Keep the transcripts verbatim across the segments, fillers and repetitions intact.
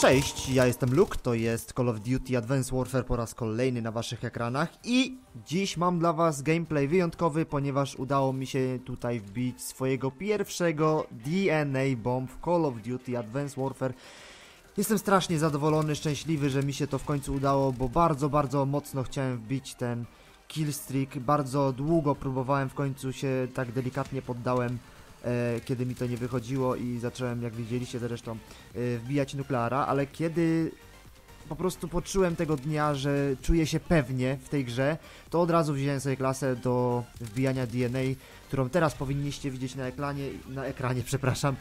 Cześć, ja jestem Luke, to jest Call of Duty Advanced Warfare po raz kolejny na waszych ekranach i dziś mam dla was gameplay wyjątkowy, ponieważ udało mi się tutaj wbić swojego pierwszego D N A Bomb w Call of Duty Advanced Warfare. Jestem strasznie zadowolony, szczęśliwy, że mi się to w końcu udało, bo bardzo, bardzo mocno chciałem wbić ten killstreak, bardzo długo próbowałem, w końcu się tak delikatnie poddałem, kiedy mi to nie wychodziło i zacząłem, jak widzieliście zresztą, wbijać nukleara, ale kiedy po prostu poczułem tego dnia, że czuję się pewnie w tej grze, to od razu wziąłem sobie klasę do wbijania D N A, którą teraz powinniście widzieć na ekranie, na ekranie, przepraszam.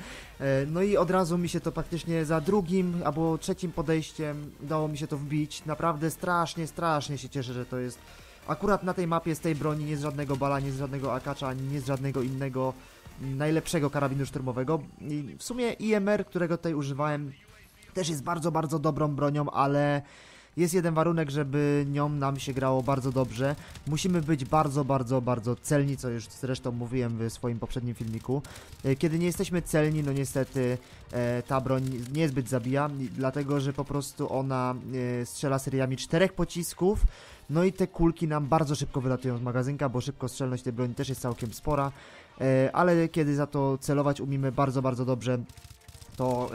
No i od razu mi się to praktycznie za drugim albo trzecim podejściem udało mi się to wbić. Naprawdę strasznie, strasznie się cieszę, że to jest akurat na tej mapie z tej broni, nie z żadnego bala, nie z żadnego akacza, ani nie z żadnego innego najlepszego karabinu szturmowego. W sumie I M R, którego tutaj używałem, też jest bardzo, bardzo dobrą bronią, ale jest jeden warunek, żeby nią nam się grało bardzo dobrze. Musimy być bardzo, bardzo, bardzo celni, co już zresztą mówiłem w swoim poprzednim filmiku. Kiedy nie jesteśmy celni, no niestety ta broń niezbyt zabija, dlatego że po prostu ona strzela seriami czterech pocisków. No i te kulki nam bardzo szybko wylatują z magazynka, bo szybkostrzelność tej broni też jest całkiem spora. Ale kiedy za to celować umiemy bardzo, bardzo dobrze, to,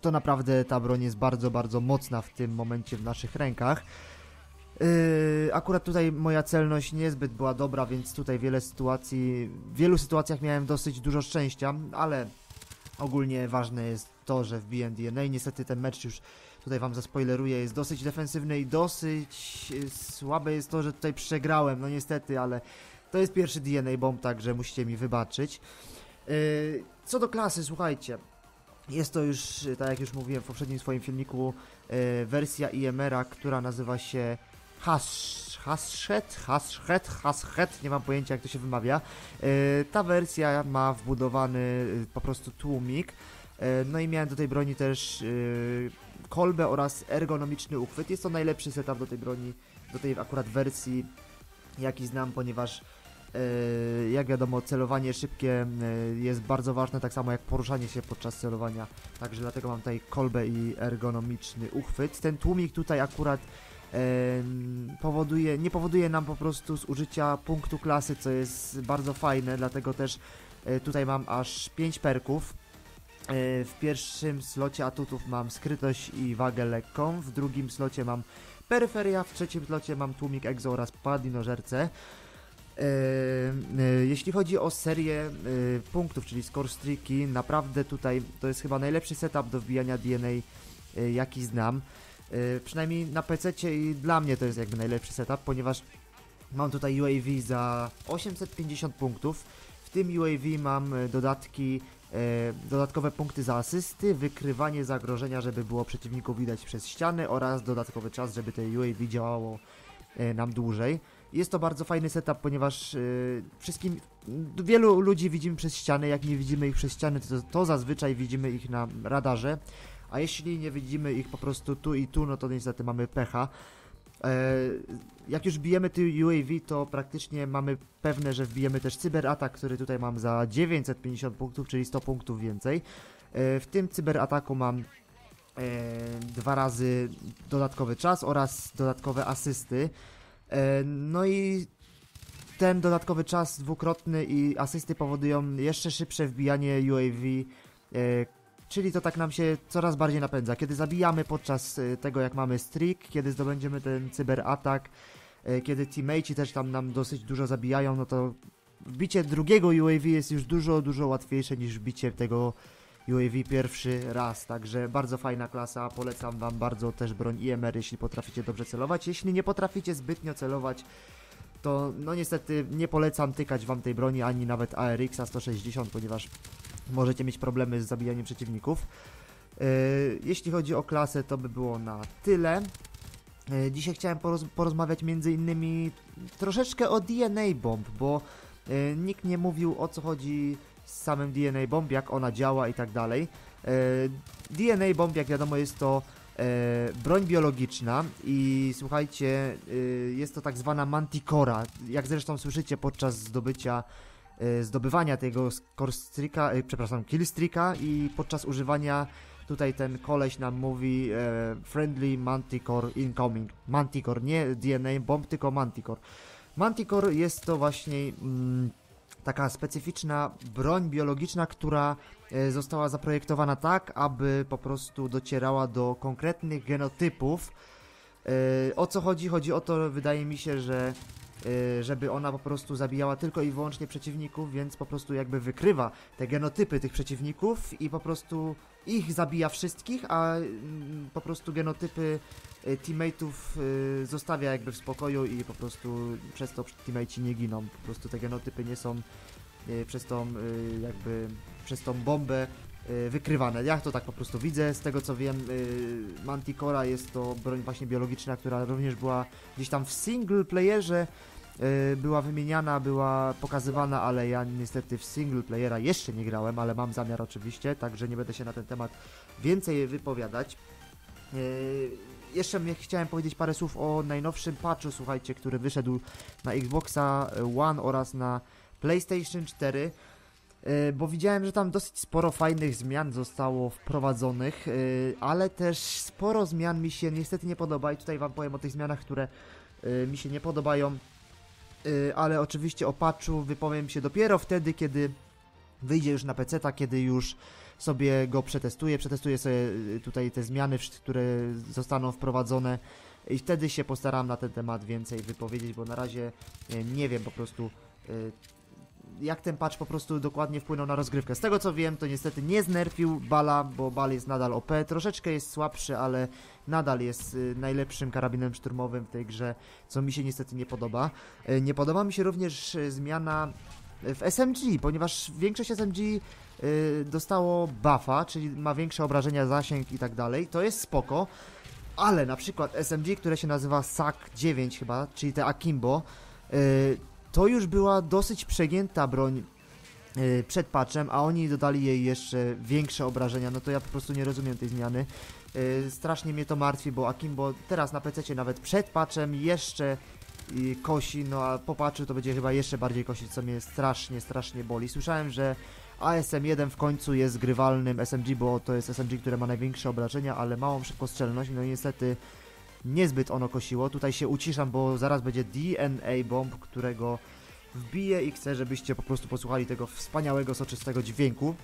to naprawdę ta broń jest bardzo, bardzo mocna w tym momencie w naszych rękach. Akurat tutaj moja celność niezbyt była dobra, więc tutaj wiele sytuacji, w wielu sytuacjach miałem dosyć dużo szczęścia, ale ogólnie ważne jest to, że wbiłem D N A. Niestety ten mecz, już tutaj wam zaspoileruję, jest dosyć defensywny i dosyć słabe jest to, że tutaj przegrałem, no niestety, ale to jest pierwszy D N A Bomb, także musicie mi wybaczyć. Co do klasy, słuchajcie, jest to już, tak jak już mówiłem w poprzednim swoim filmiku, wersja I M R-a, która nazywa się Hasshet, Hasshet, Hasshet, nie mam pojęcia jak to się wymawia. Ta wersja ma wbudowany po prostu tłumik. No i miałem do tej broni też kolbę oraz ergonomiczny uchwyt. Jest to najlepszy setup do tej broni, do tej akurat wersji, jaki znam, ponieważ jak wiadomo, celowanie szybkie jest bardzo ważne, tak samo jak poruszanie się podczas celowania. Także dlatego mam tutaj kolbę i ergonomiczny uchwyt. Ten tłumik tutaj akurat powoduje, nie powoduje nam po prostu zużycia punktu klasy, co jest bardzo fajne, dlatego też tutaj mam aż pięć perków. W pierwszym slocie atutów mam skrytość i wagę lekką, w drugim slocie mam peryferia, w trzecim slocie mam tłumik egzo oraz padlinożerce. Jeśli chodzi o serię punktów, czyli score streaki, naprawdę tutaj to jest chyba najlepszy setup do wbijania D N A, jaki znam. Przynajmniej na P C-cie i dla mnie to jest jakby najlepszy setup, ponieważ mam tutaj U A V za osiemset pięćdziesiąt punktów. W tym U A V mam dodatki, dodatkowe punkty za asysty, wykrywanie zagrożenia, żeby było przeciwników widać przez ściany, oraz dodatkowy czas, żeby te U A V działało nam dłużej. Jest to bardzo fajny setup, ponieważ wszystkim, wielu ludzi widzimy przez ściany. Jak nie widzimy ich przez ściany, to, to zazwyczaj widzimy ich na radarze, a jeśli nie widzimy ich po prostu tu i tu, no to niestety mamy pecha. Jak już bijemy te U A V, to praktycznie mamy pewne, że wbijemy też cyberatak, który tutaj mam za dziewięćset pięćdziesiąt punktów, czyli sto punktów więcej. W tym cyberataku mam dwa razy dodatkowy czas oraz dodatkowe asysty. No i ten dodatkowy czas dwukrotny i asysty powodują jeszcze szybsze wbijanie U A V, czyli to tak nam się coraz bardziej napędza. Kiedy zabijamy podczas tego, jak mamy streak, kiedy zdobędziemy ten cyberatak, kiedy teammate'i też tam nam dosyć dużo zabijają, no to wbicie drugiego U A V jest już dużo, dużo łatwiejsze niż wbicie tego U A V pierwszy raz. Także bardzo fajna klasa, polecam wam bardzo też broń I M R, jeśli potraficie dobrze celować. Jeśli nie potraficie zbytnio celować, to no niestety nie polecam tykać wam tej broni, ani nawet A R X-a sto sześćdziesiąt, ponieważ możecie mieć problemy z zabijaniem przeciwników. Jeśli chodzi o klasę, to by było na tyle. Dzisiaj chciałem poroz porozmawiać między innymi troszeczkę o D N A Bomb, bo nikt nie mówił, o co chodzi z samym D N A Bomb, jak ona działa i tak dalej. D N A Bomb, jak wiadomo, jest to broń biologiczna i słuchajcie, jest to tak zwana Manticora, jak zresztą słyszycie podczas zdobycia zdobywania tego score streaka, przepraszam, kill streaka i podczas używania Tutaj ten koleś nam mówi e, friendly Manticore incoming. Manticore, nie D N A Bomb, tylko Manticore. Manticore jest to właśnie mm, taka specyficzna broń biologiczna, która e, została zaprojektowana tak, aby po prostu docierała do konkretnych genotypów. E, o co chodzi? Chodzi o to, wydaje mi się, że żeby ona po prostu zabijała tylko i wyłącznie przeciwników, więc po prostu jakby wykrywa te genotypy tych przeciwników i po prostu ich zabija wszystkich, a po prostu genotypy teammateów zostawia jakby w spokoju i po prostu przez to teammateci nie giną. Po prostu te genotypy nie są przez tą jakby przez tą bombę wykrywane. Ja to tak po prostu widzę, z tego co wiem, Manticora jest to broń właśnie biologiczna, która również była gdzieś tam w single playerze, była wymieniana, była pokazywana, ale ja niestety w single playera jeszcze nie grałem, ale mam zamiar oczywiście, także nie będę się na ten temat więcej wypowiadać. Jeszcze chciałem powiedzieć parę słów o najnowszym patchu, słuchajcie, który wyszedł na Xboxa One oraz na PlayStation cztery. Bo widziałem, że tam dosyć sporo fajnych zmian zostało wprowadzonych, ale też sporo zmian mi się niestety nie podoba i tutaj wam powiem o tych zmianach, które mi się nie podobają, ale oczywiście o patchu wypowiem się dopiero wtedy, kiedy wyjdzie już na peceta, kiedy już sobie go przetestuję, przetestuję sobie tutaj te zmiany, które zostaną wprowadzone i wtedy się postaram na ten temat więcej wypowiedzieć, bo na razie nie wiem po prostu, jak ten patch po prostu dokładnie wpłynął na rozgrywkę. Z tego co wiem, to niestety nie znerfił Bala, bo Bal jest nadal O P. Troszeczkę jest słabszy, ale nadal jest najlepszym karabinem szturmowym w tej grze, co mi się niestety nie podoba. Nie podoba mi się również zmiana w S M G, ponieważ większość S M G dostało buffa, czyli ma większe obrażenia, zasięg i tak dalej. To jest spoko, ale na przykład S M G, które się nazywa sac dziewięć chyba, czyli te Akimbo, to już była dosyć przegięta broń yy, przed patchem, a oni dodali jej jeszcze większe obrażenia, no to ja po prostu nie rozumiem tej zmiany. Yy, strasznie mnie to martwi, bo Akimbo teraz na pececie nawet przed patchem jeszcze yy, kosi, no a po patchu to będzie chyba jeszcze bardziej kosić, co mnie strasznie, strasznie boli. Słyszałem, że A S M jeden w końcu jest grywalnym S M G, bo to jest S M G, które ma największe obrażenia, ale małą szybkostrzelność, no i niestety niezbyt ono kosiło. Tutaj się uciszam, bo zaraz będzie D N A Bomb, którego wbiję i chcę, żebyście po prostu posłuchali tego wspaniałego, soczystego dźwięku.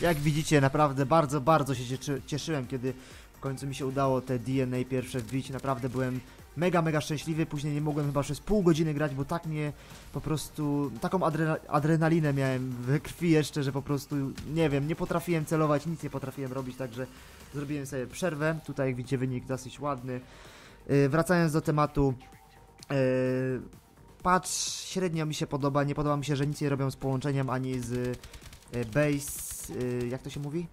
Jak widzicie, naprawdę bardzo, bardzo się cieszyłem, kiedy w końcu mi się udało te D N A pierwsze wbić. Naprawdę byłem mega, mega szczęśliwy. Później nie mogłem chyba przez pół godziny grać, bo tak mnie po prostu... Taką adre adrenalinę miałem we krwi jeszcze, że po prostu, nie wiem, nie potrafiłem celować, nic nie potrafiłem robić, także zrobiłem sobie przerwę. Tutaj, jak widzicie, wynik dosyć ładny. Yy, wracając do tematu... Yy... Patch średnio mi się podoba. Nie podoba mi się, że nic nie robią z połączeniem, ani z yy, base... jak to się mówi?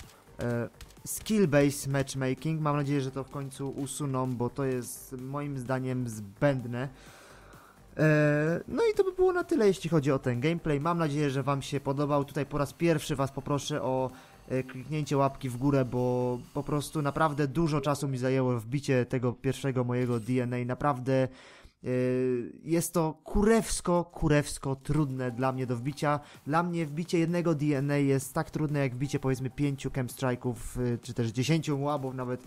Skill-based matchmaking. Mam nadzieję, że to w końcu usuną, bo to jest moim zdaniem zbędne. No i to by było na tyle, jeśli chodzi o ten gameplay. Mam nadzieję, że wam się podobał. Tutaj po raz pierwszy was poproszę o kliknięcie łapki w górę, bo po prostu naprawdę dużo czasu mi zajęło wbicie tego pierwszego mojego D N A. Naprawdę... Jest to kurewsko, kurewsko trudne dla mnie do wbicia. Dla mnie wbicie jednego D N A jest tak trudne jak wbicie powiedzmy pięciu campstrike'ów czy też dziesięciu łabów nawet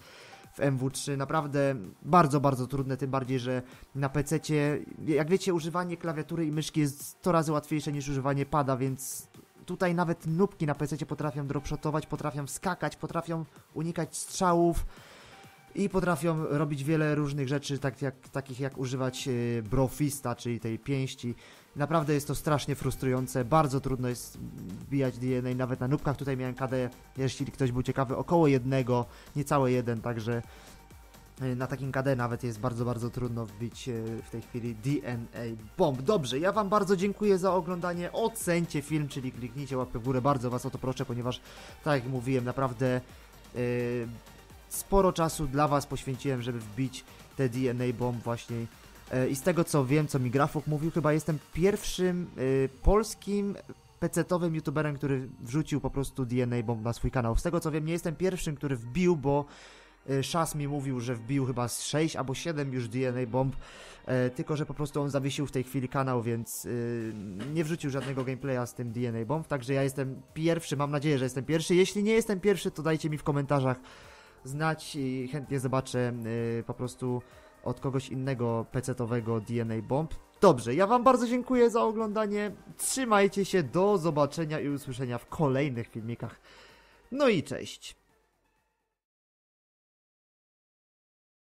w M W trzy. Naprawdę bardzo, bardzo trudne, tym bardziej, że na pececie, jak wiecie, używanie klawiatury i myszki jest sto razy łatwiejsze niż używanie pada, więc tutaj nawet nubki na pececie potrafią dropshotować, potrafią skakać, potrafią unikać strzałów. I potrafią robić wiele różnych rzeczy, tak jak, takich jak używać yy, brofista, czyli tej pięści. Naprawdę jest to strasznie frustrujące, bardzo trudno jest wbijać D N A nawet na nubkach. Tutaj miałem K D, jeśli ktoś był ciekawy, około jednego, niecałe jeden, także yy, na takim K D nawet jest bardzo, bardzo trudno wbić yy, w tej chwili D N A bomb. Dobrze, ja wam bardzo dziękuję za oglądanie, ocencie film, czyli kliknijcie łapkę w górę, bardzo was o to proszę, ponieważ tak jak mówiłem, naprawdę... Yy, sporo czasu dla Was poświęciłem, żeby wbić te D N A Bomb właśnie. I z tego co wiem, co mi Grafok mówił, chyba jestem pierwszym y, polskim pecetowym youtuberem, który wrzucił po prostu D N A Bomb na swój kanał. Z tego co wiem, nie jestem pierwszym, który wbił, bo y, Szas mi mówił, że wbił chyba z sześć albo siedem już D N A Bomb, y, tylko że po prostu on zawiesił w tej chwili kanał, więc y, nie wrzucił żadnego gameplaya z tym D N A Bomb, także ja jestem pierwszy, mam nadzieję, że jestem pierwszy. Jeśli nie jestem pierwszy, to dajcie mi w komentarzach znać i chętnie zobaczę y, po prostu od kogoś innego pecetowego D N A Bomb. Dobrze, ja Wam bardzo dziękuję za oglądanie, trzymajcie się, do zobaczenia i usłyszenia w kolejnych filmikach. No i cześć!